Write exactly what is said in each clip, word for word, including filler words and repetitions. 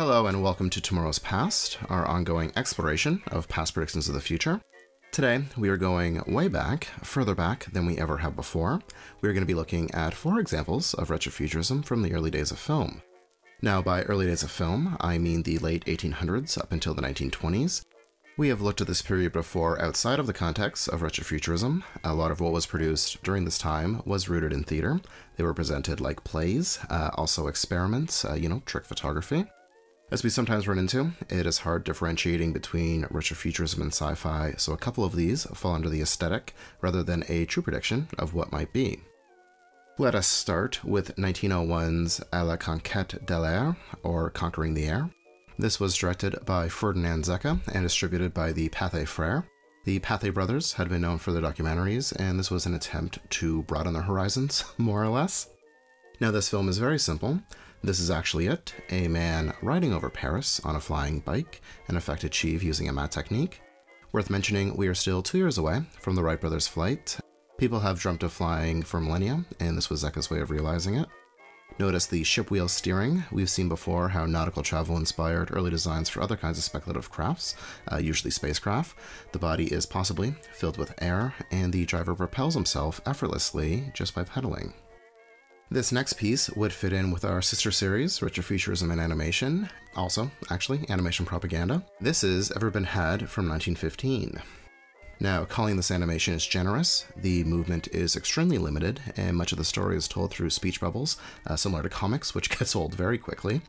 Hello and welcome to Tomorrow's Past, our ongoing exploration of past predictions of the future. Today, we are going way back, further back than we ever have before. We are going to be looking at four examples of retrofuturism from the early days of film. Now, by early days of film, I mean the late eighteen hundreds up until the nineteen twenties. We have looked at this period before outside of the context of retrofuturism. A lot of what was produced during this time was rooted in theater. They were presented like plays, uh, also experiments, uh, you know, trick photography. As we sometimes run into, it is hard differentiating between retrofuturism and sci-fi, so a couple of these fall under the aesthetic rather than a true prediction of what might be. Let us start with nineteen oh one's A la Conquête de l'air, or Conquering the Air. This was directed by Ferdinand Zecca and distributed by the Pathé Frères. The Pathé brothers had been known for their documentaries, and this was an attempt to broaden their horizons, more or less. Now, this film is very simple. This is actually it, a man riding over Paris on a flying bike, an effect achieved using a matte technique. Worth mentioning, we are still two years away from the Wright brothers' flight. People have dreamt of flying for millennia, and this was Zecca's way of realizing it. Notice the ship wheel steering. We've seen before how nautical travel inspired early designs for other kinds of speculative crafts, uh, usually spacecraft. The body is possibly filled with air, and the driver propels himself effortlessly just by pedaling. This next piece would fit in with our sister series, Retrofuturism and Animation, also, actually, Animation Propaganda. This is Ever Been Had from nineteen fifteen. Now, calling this animation is generous. The movement is extremely limited, and much of the story is told through speech bubbles, uh, similar to comics, which gets old very quickly.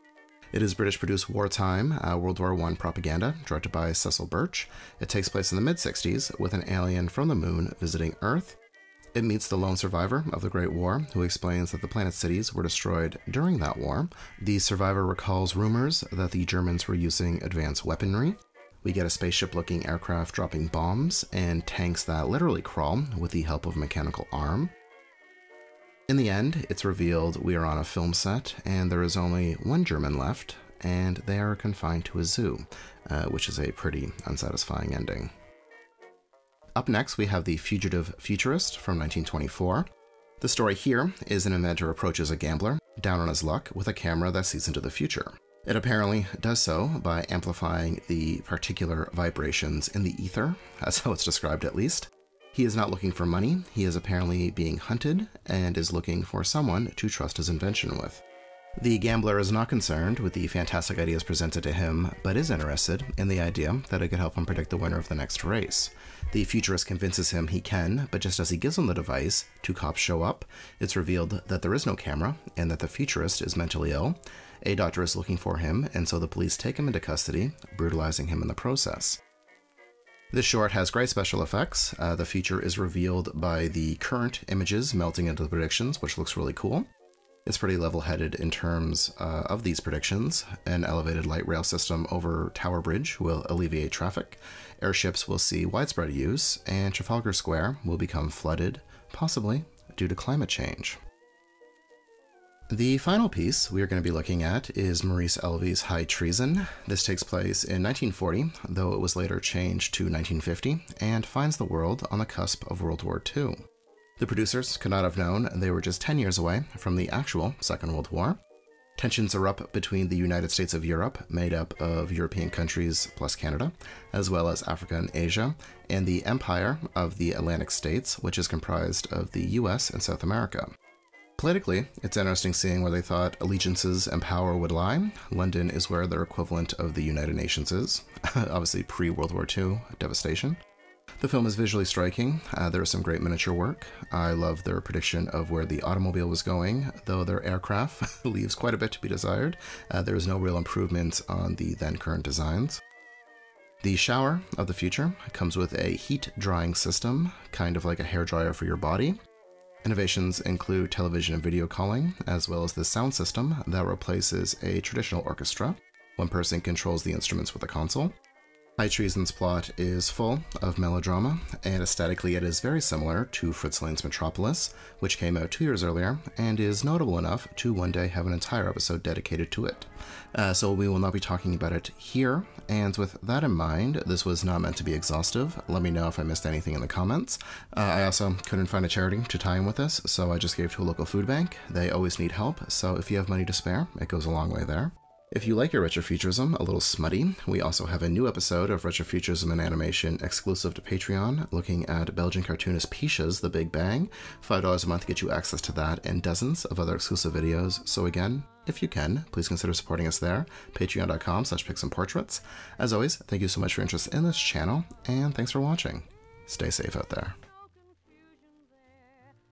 It is British-produced wartime, uh, World War One propaganda, directed by Cecil Birch. It takes place in the mid sixties, with an alien from the moon visiting Earth. It meets the lone survivor of the Great War, who explains that the planet's cities were destroyed during that war. The survivor recalls rumors that the Germans were using advanced weaponry. We get a spaceship-looking aircraft dropping bombs and tanks that literally crawl with the help of a mechanical arm. In the end, it's revealed we are on a film set, and there is only one German left, and they are confined to a zoo, uh, which is a pretty unsatisfying ending. Up next, we have The Fugitive Futurist from nineteen twenty-four. The story here is an inventor approaches a gambler, down on his luck, with a camera that sees into the future. It apparently does so by amplifying the particular vibrations in the ether, that's how it's described at least. He is not looking for money, he is apparently being hunted, and is looking for someone to trust his invention with. The gambler is not concerned with the fantastic ideas presented to him, but is interested in the idea that it could help him predict the winner of the next race. The futurist convinces him he can, but just as he gives him the device, two cops show up. It's revealed that there is no camera, and that the futurist is mentally ill. A doctor is looking for him, and so the police take him into custody, brutalizing him in the process. This short has great special effects. Uh, the future is revealed by the current images melting into the predictions, which looks really cool. It's pretty level-headed in terms uh, of these predictions. An elevated light rail system over Tower Bridge will alleviate traffic, airships will see widespread use, and Trafalgar Square will become flooded, possibly due to climate change. The final piece we are going to be looking at is Maurice Elvey's High Treason. This takes place in nineteen forty, though it was later changed to nineteen fifty, and finds the world on the cusp of World War Two. The producers could not have known they were just ten years away from the actual Second World War. Tensions erupt between the United States of Europe, made up of European countries plus Canada, as well as Africa and Asia, and the Empire of the Atlantic States, which is comprised of the U S and South America. Politically, it's interesting seeing where they thought allegiances and power would lie. London is where their equivalent of the United Nations is, obviously pre-World War Two devastation. The film is visually striking. Uh, there is some great miniature work. I love their prediction of where the automobile was going, though their aircraft leaves quite a bit to be desired. Uh, there is no real improvements on the then-current designs. The shower of the future comes with a heat-drying system, kind of like a hairdryer for your body. Innovations include television and video calling, as well as the sound system that replaces a traditional orchestra. One person controls the instruments with a console. High Treason's plot is full of melodrama, and aesthetically it is very similar to Fritz Lang's Metropolis, which came out two years earlier, and is notable enough to one day have an entire episode dedicated to it. Uh, so we will not be talking about it here, and with that in mind, this was not meant to be exhaustive. Let me know if I missed anything in the comments. Uh, I also couldn't find a charity to tie in with this, so I just gave to a local food bank. They always need help, so if you have money to spare, it goes a long way there. If you like your retrofuturism a little smutty, we also have a new episode of Retrofuturism and Animation exclusive to Patreon, looking at Belgian cartoonist Pisha's The Big Bang. five dollars a month gets you access to that and dozens of other exclusive videos, so again, if you can, please consider supporting us there, patreon.com slash picsandportraits. As always, thank you so much for your interest in this channel, and thanks for watching. Stay safe out there.